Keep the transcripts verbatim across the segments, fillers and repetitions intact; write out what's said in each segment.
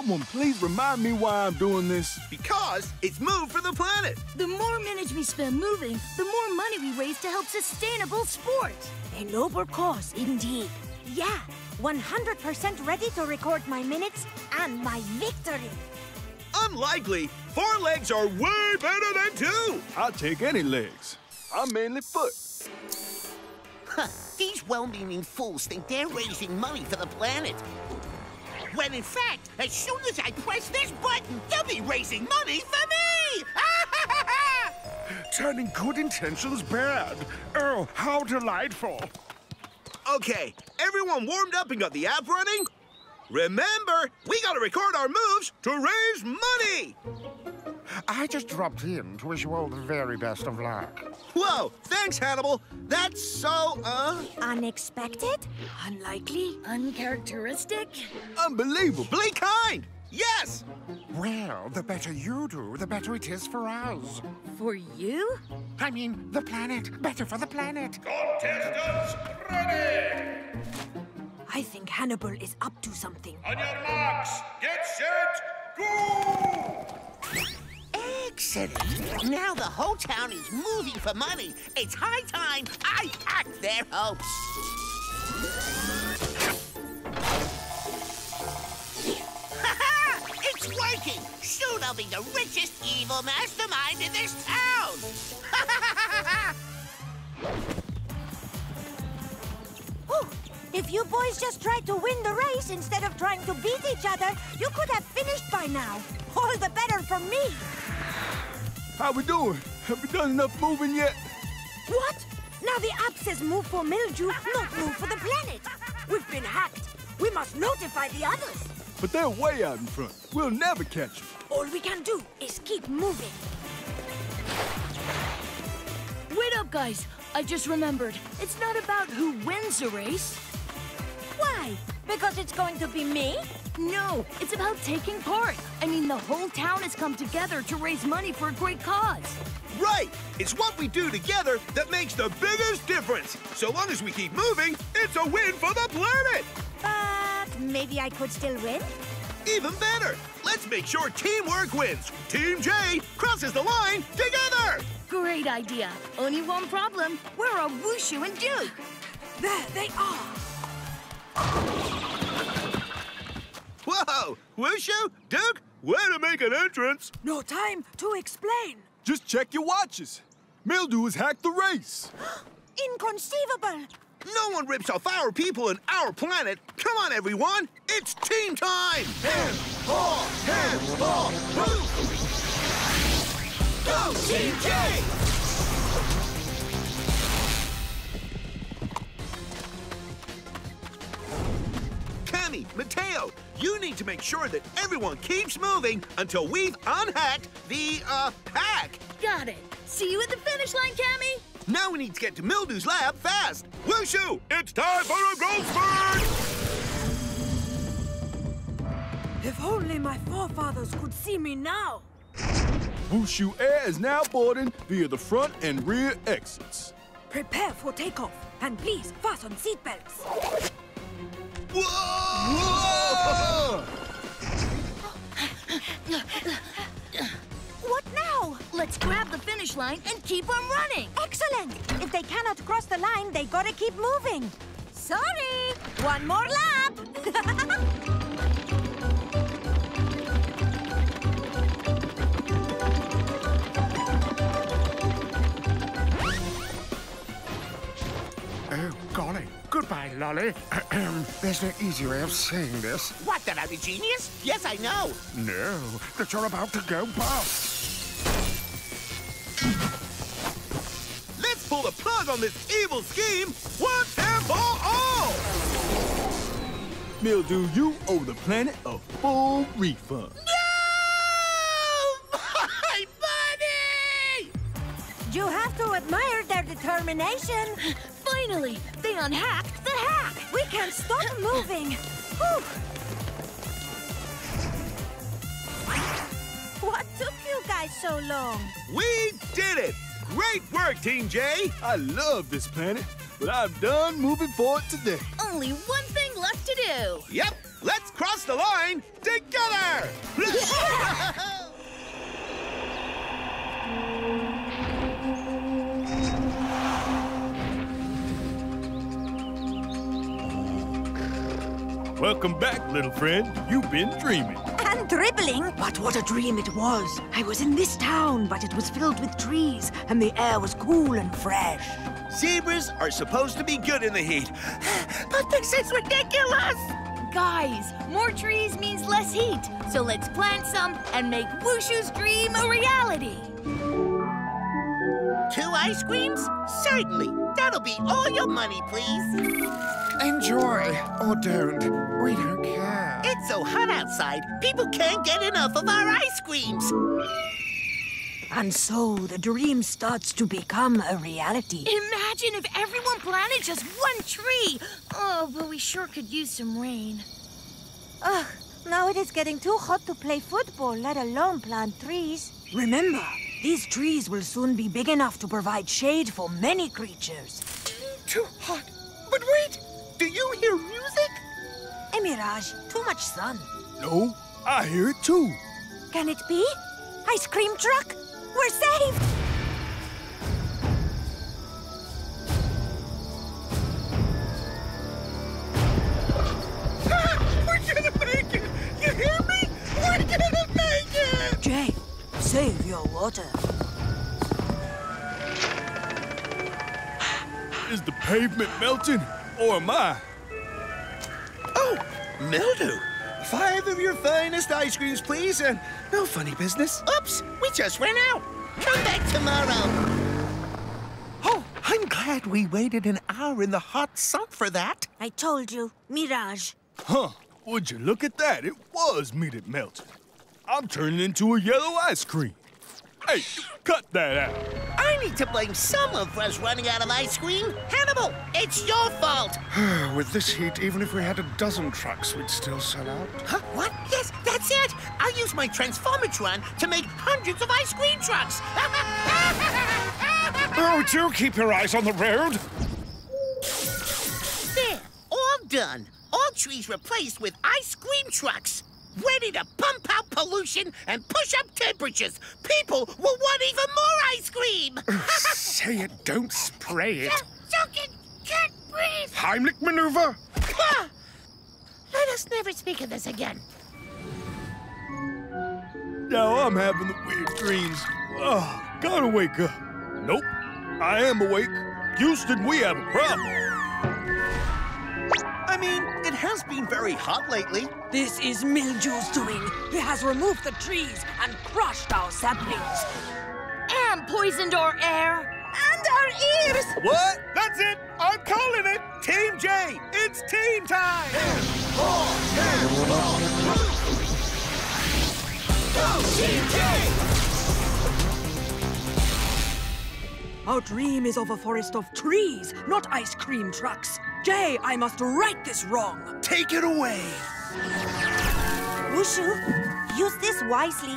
someone please remind me why I'm doing this? Because it's Move for the Planet. The more minutes we spend moving, the more money we raise to help sustainable sports. A noble cause, indeed. Yeah, one hundred percent ready to record my minutes and my victory. Unlikely. Four legs are way better than two. I'll take any legs. I'm mainly foot. Huh. These well-meaning fools think they're raising money for the planet. When in fact, as soon as I press this button, they'll be raising money for me! Turning good intentions bad. Oh, how delightful. Okay, everyone warmed up and got the app running? Remember, we gotta record our moves to raise money! I just dropped in to wish you all the very best of luck. Whoa, thanks, Hannibal. That's so, uh... unexpected? Unlikely? Uncharacteristic? Unbelievably kind! Yes! Well, the better you do, the better it is for us. For you? I mean, the planet. Better for the planet. Contestants, ready! I think Hannibal is up to something. On your marks, get set, go! Excellent. Now the whole town is moving for money. It's high time I hacked their hopes. It's working! Soon I'll be the richest evil mastermind in this town! Ooh, if you boys just tried to win the race instead of trying to beat each other, you could have finished by now. All the better for me. How we doing? Have we done enough moving yet? What? Now the app says move for Mildew, not move for the planet. We've been hacked. We must notify the others. But they're way out in front. We'll never catch them. All we can do is keep moving. Wait up, guys. I just remembered. It's not about who wins the race. Why? Because it's going to be me? No, it's about taking part. I mean, the whole town has come together to raise money for a great cause. Right. It's what we do together that makes the biggest difference. So long as we keep moving, it's a win for the planet. But maybe I could still win? Even better! Let's make sure teamwork wins! Team Jay crosses the line together! Great idea. Only one problem. Where are Wushu and Duke? There they are! Whoa! Wushu? Duke? Way to make an entrance! No time to explain. Just check your watches. Mildew has hacked the race. Inconceivable! No one rips off our people and our planet. Come on, everyone. It's team time. Handball, handball, move. Go, Team Jay. Cami, Mateo, you need to make sure that everyone keeps moving until we've unhacked the, uh, pack. Got it. See you at the finish line, Cami. Now we need to get to Mildew's lab fast. Wushu, it's time for a growth spurt! If only my forefathers could see me now. Wushu Air is now boarding via the front and rear exits. Prepare for takeoff, and please fasten seatbelts. Whoa! Whoa! What now? Let's grab the finish line and keep on running. Excellent. If they cannot cross the line, they gotta keep moving. Sorry. One more lap. Oh, golly. Goodbye, Lolly. There's no easy way of saying this. What, that I'm a genius? Yes, I know. No, that you're about to go bust. Let's pull the plug on this evil scheme once and for all! Mildew, you owe the planet a full refund. No! My money! You have to admire their determination. Finally, they unhacked the hack. We can stop moving. Whew. What took you guys so long? We did it! Great work, Team Jay! I love this planet, but I've done moving forward today. Only one thing left. enough to do. Yep, let's cross the line together. Yeah. Welcome back, little friend. You've been dreaming. And dribbling. But what a dream it was. I was in this town, but it was filled with trees, and the air was cool and fresh. Zebras are supposed to be good in the heat. But this is ridiculous! Guys, more trees means less heat. So let's plant some and make Wushu's dream a reality. Two ice creams? Certainly. That'll be all your money, please. Enjoy, or don't. We don't care. It's so hot outside, people can't get enough of our ice creams. And so the dream starts to become a reality. Imagine if everyone planted just one tree. Oh, but we sure could use some rain. Ugh, now it is getting too hot to play football, let alone plant trees. Remember, these trees will soon be big enough to provide shade for many creatures. Too hot, but wait! Do you hear music? A mirage. Too much sun. No, I hear it too. Can it be? Ice cream truck? We're saved! Ah, we're gonna make it! You hear me? We're gonna make it! Jay, save your water. Is the pavement melting? Or am I? Oh, Mildew. Five of your finest ice creams, please, and no funny business. Oops, we just ran out. Come back tomorrow. Oh, I'm glad we waited an hour in the hot sun for that. I told you, mirage. Huh, would you look at that? It was me that melted. I'm turning into a yellow ice cream. Hey, cut that out. I need to blame someone for us running out of ice cream. Hannibal, it's your fault. With this heat, even if we had a dozen trucks, we'd still sell out. Huh? What? Yes, that's it. I'll use my Transformatron to make hundreds of ice cream trucks. Oh, do keep your eyes on the road. There, all done. All trees replaced with ice cream trucks. Ready to pump out pollution and push up temperatures. People will want even more ice cream. Say it, don't spray it. Duke it, can't breathe. Heimlich maneuver. Ah, let us never speak of this again. Now I'm having the weird dreams. Oh, gotta wake up. Nope, I am awake. Houston, we have a problem. I mean, it has been very hot lately. This is Mildew's doing. He has removed the trees and crushed our saplings. And poisoned our air. And our ears. What? That's it. I'm calling it. Team Jay. It's team time. Hands, ball, hands, ball. Go, Team Jay. Our dream is of a forest of trees, not ice cream trucks. Jay, I must right this wrong. Take it away. Wushu, use this wisely.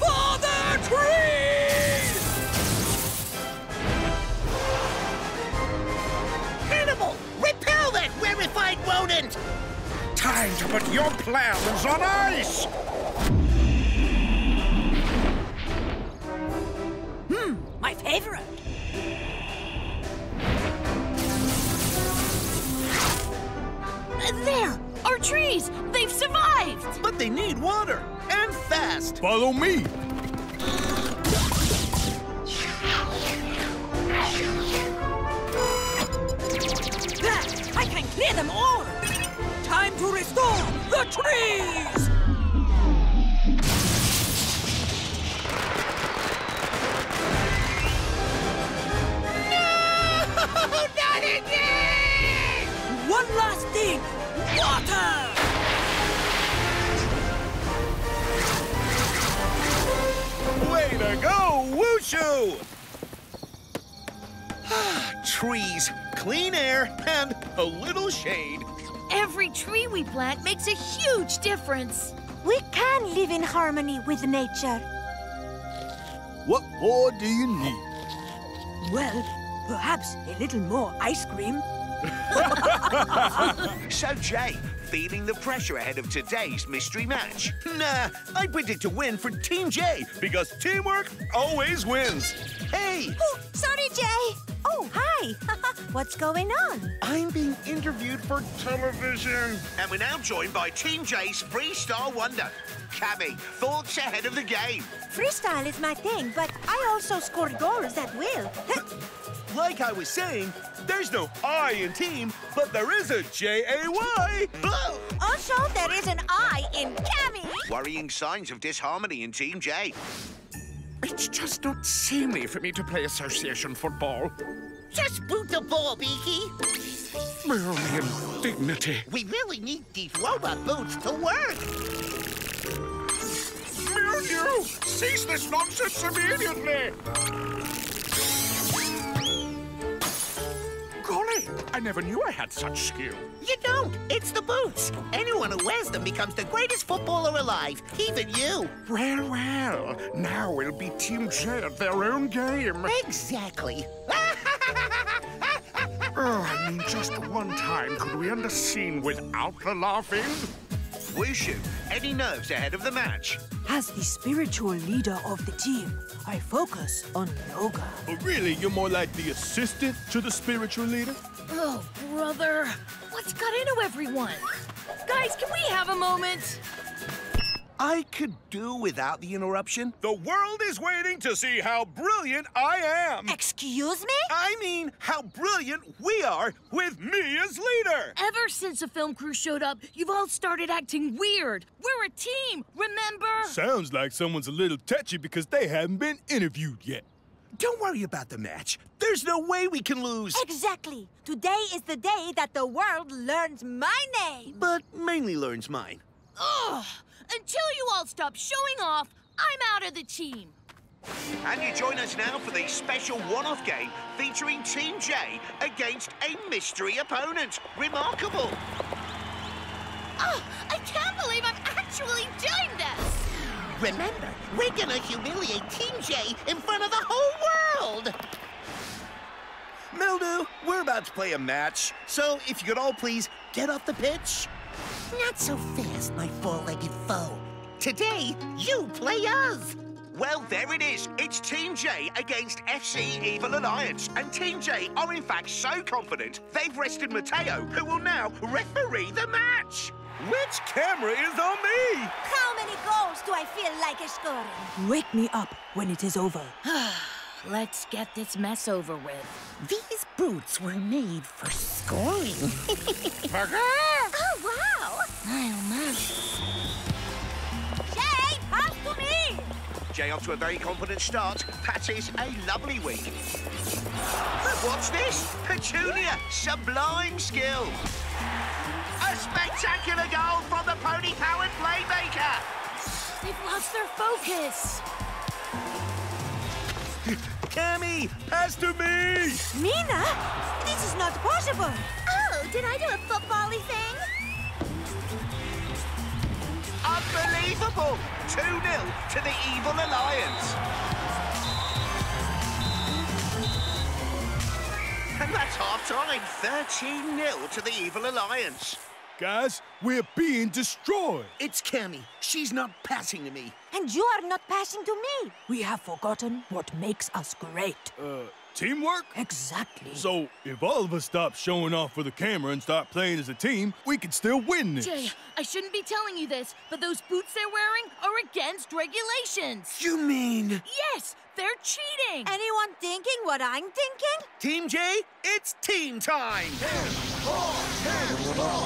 Father tree! Hannibal, repel that rarefied rodent! Time to put your plans on ice! My favorite. There, our trees, they've survived. But they need water, and fast. Follow me. There, I can clear them all. Time to restore the trees. One last thing! Water! Way to go, Wushu! Trees, clean air, and a little shade. Every tree we plant makes a huge difference. We can live in harmony with nature. What more do you need? Well, perhaps a little more ice cream. So, Jay, feeling the pressure ahead of today's mystery match? Nah, I predict a win for Team Jay, because teamwork always wins. Hey! Oh, sorry, Jay. Oh, hi. What's going on? I'm being interviewed for television. And we're now joined by Team Jay's freestyle wonder, Cami. Thoughts ahead of the game? Freestyle is my thing, but I also score goals at will. Like I was saying, there's no I in team, but there is a J A Y. Also, there is an I in Cami. Worrying signs of disharmony in Team Jay. It's just not seemly for me to play association football. Just boot the ball, Beaky. My only indignity. We really need these robot boots to work. Mildew, cease this nonsense immediately. Golly, I never knew I had such skill. You don't. It's the boots. Anyone who wears them becomes the greatest footballer alive, even you. Well, well, now we'll be Team Jay at their own game. Exactly. Oh, I mean, just one time could we end a scene without the laughing? Wushu, any nerves ahead of the match? As the spiritual leader of the team, I focus on yoga. But really, you're more like the assistant to the spiritual leader? Oh, brother. What's got into everyone? Guys, can we have a moment? I could do without the interruption. The world is waiting to see how brilliant I am. Excuse me? I mean, how brilliant we are with me as leader. Ever since the film crew showed up, you've all started acting weird. We're a team, remember? Sounds like someone's a little touchy because they haven't been interviewed yet. Don't worry about the match. There's no way we can lose. Exactly. Today is the day that the world learns my name. But mainly learns mine. Ugh! Until you all stop showing off, I'm out of the team. And you join us now for the special one-off game featuring Team Jay against a mystery opponent. Remarkable. Oh, I can't believe I'm actually doing this. Remember, we're going to humiliate Team Jay in front of the whole world. Mildew, we're about to play a match, so if you could all please get off the pitch. Not so fast, my four-legged foe. Today, you play us. Well, there it is. It's Team Jay against F C Evil Alliance. And Team Jay are, in fact, so confident, they've rested Mateo, who will now referee the match. Which camera is on me? How many goals do I feel like I scored? Wake me up when it is over. Let's get this mess over with. These boots were made for scoring. Oh, wow! My, oh, my. Jay, pass to me! Jay off to a very confident start. Patties a lovely wing. What's this? Petunia, sublime skill. A spectacular goal from the pony-powered playmaker. They've lost their focus. Cami, pass to me! Mina? This is not possible! Oh, did I do a football-y thing? Unbelievable! two nil to the Evil Alliance. And that's half-time, thirteen nil to the Evil Alliance. Guys, we're being destroyed. It's Cami. She's not passing to me. And you are not passing to me. We have forgotten what makes us great. Uh, teamwork? Exactly. So, if all of us stop showing off for the camera and start playing as a team, we can still win this. Jay, I shouldn't be telling you this, but those boots they're wearing are against regulations. You mean? Yes, they're cheating. Anyone thinking what I'm thinking? Team Jay, it's team time. Ten, four, ten, four.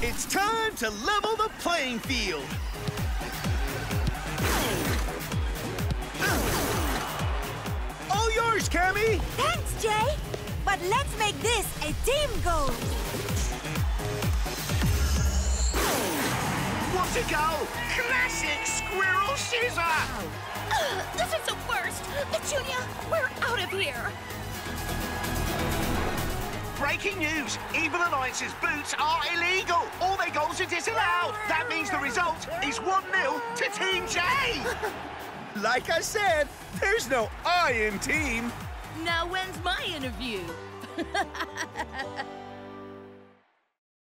It's time to level the playing field. All yours, Cami. Thanks, Jay. But let's make this a team goal. What a goal! Classic Squirrel Scissor! Uh, this is the worst. Petunia, we're out of here. Breaking news! Evil Alliance's boots are illegal! All their goals are disallowed! That means the result is one nil to Team Jay! Like I said, there's no I in team! Now when's my interview?